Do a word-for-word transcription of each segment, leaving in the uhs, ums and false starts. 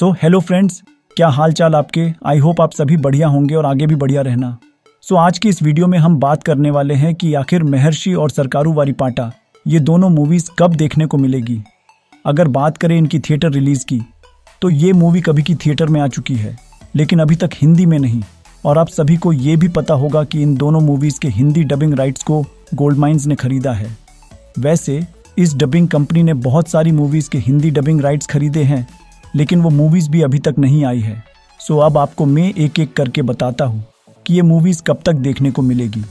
So hello friends, क्या हाल चाल आपके। आई होप आप सभी बढ़िया होंगे और आगे भी बढ़िया रहना। सो so, आज की इस वीडियो में हम बात करने वाले हैं कि आखिर महर्षि और सरकारू वारी पाता ये दोनों मूवीज़ कब देखने को मिलेगी। अगर बात करें इनकी थिएटर रिलीज़ की तो ये मूवी कभी की थिएटर में आ चुकी है, लेकिन अभी तक हिंदी में नहीं। और आप सभी को ये भी पता होगा कि इन दोनों मूवीज़ के हिंदी डबिंग राइट्स को गोल्ड माइन्स ने खरीदा है। वैसे इस डबिंग कंपनी ने बहुत सारी मूवीज़ के हिंदी डबिंग राइट्स खरीदे हैं, लेकिन वो मूवीज़ भी अभी तक नहीं आई है। सो अब आपको मैं एक एक करके बताता हूँ कि ये मूवीज़ कब तक देखने को मिलेगी,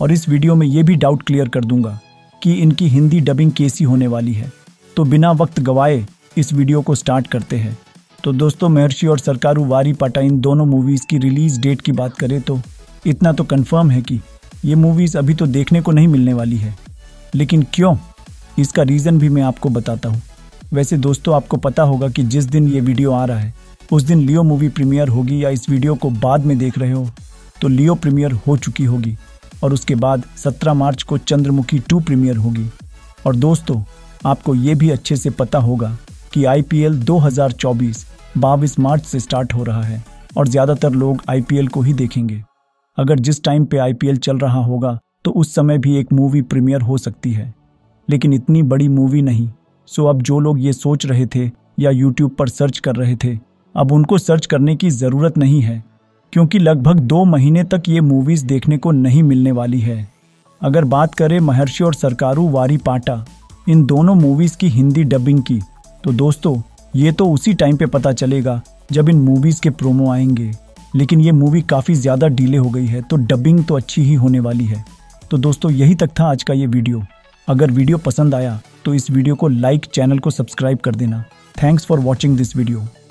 और इस वीडियो में ये भी डाउट क्लियर कर दूंगा कि इनकी हिंदी डबिंग कैसी होने वाली है। तो बिना वक्त गवाए इस वीडियो को स्टार्ट करते हैं। तो दोस्तों, महर्षि और सरकारू वारी पाता इन दोनों मूवीज़ की रिलीज़ डेट की बात करें तो इतना तो कन्फर्म है कि ये मूवीज़ अभी तो देखने को नहीं मिलने वाली है। लेकिन क्यों, इसका रीज़न भी मैं आपको बताता हूँ। वैसे दोस्तों, आपको पता होगा कि जिस दिन ये वीडियो आ रहा है उस दिन लियो मूवी प्रीमियर होगी, या इस वीडियो को बाद में देख रहे हो तो लियो प्रीमियर हो चुकी होगी, और उसके बाद सत्रह मार्च को चंद्रमुखी टू प्रीमियर होगी। और दोस्तों, आपको ये भी अच्छे से पता होगा कि आईपीएल दो हज़ार चौबीस बाईस मार्च से स्टार्ट हो रहा है, और ज़्यादातर लोग आईपीएल को ही देखेंगे। अगर जिस टाइम पे आईपीएल चल रहा होगा तो उस समय भी एक मूवी प्रीमियर हो सकती है, लेकिन इतनी बड़ी मूवी नहीं। सो अब जो लोग ये सोच रहे थे या यूट्यूब पर सर्च कर रहे थे, अब उनको सर्च करने की ज़रूरत नहीं है, क्योंकि लगभग दो महीने तक ये मूवीज़ देखने को नहीं मिलने वाली है। अगर बात करें महर्षि और सरकारू वारी पाता इन दोनों मूवीज़ की हिंदी डबिंग की, तो दोस्तों ये तो उसी टाइम पे पता चलेगा जब इन मूवीज़ के प्रोमो आएंगे। लेकिन ये मूवी काफ़ी ज़्यादा डिले हो गई है, तो डबिंग तो अच्छी ही होने वाली है। तो दोस्तों, यही तक था आज का ये वीडियो। अगर वीडियो पसंद आया तो इस वीडियो को लाइक, चैनल को सब्सक्राइब कर देना। Thanks for watching this video.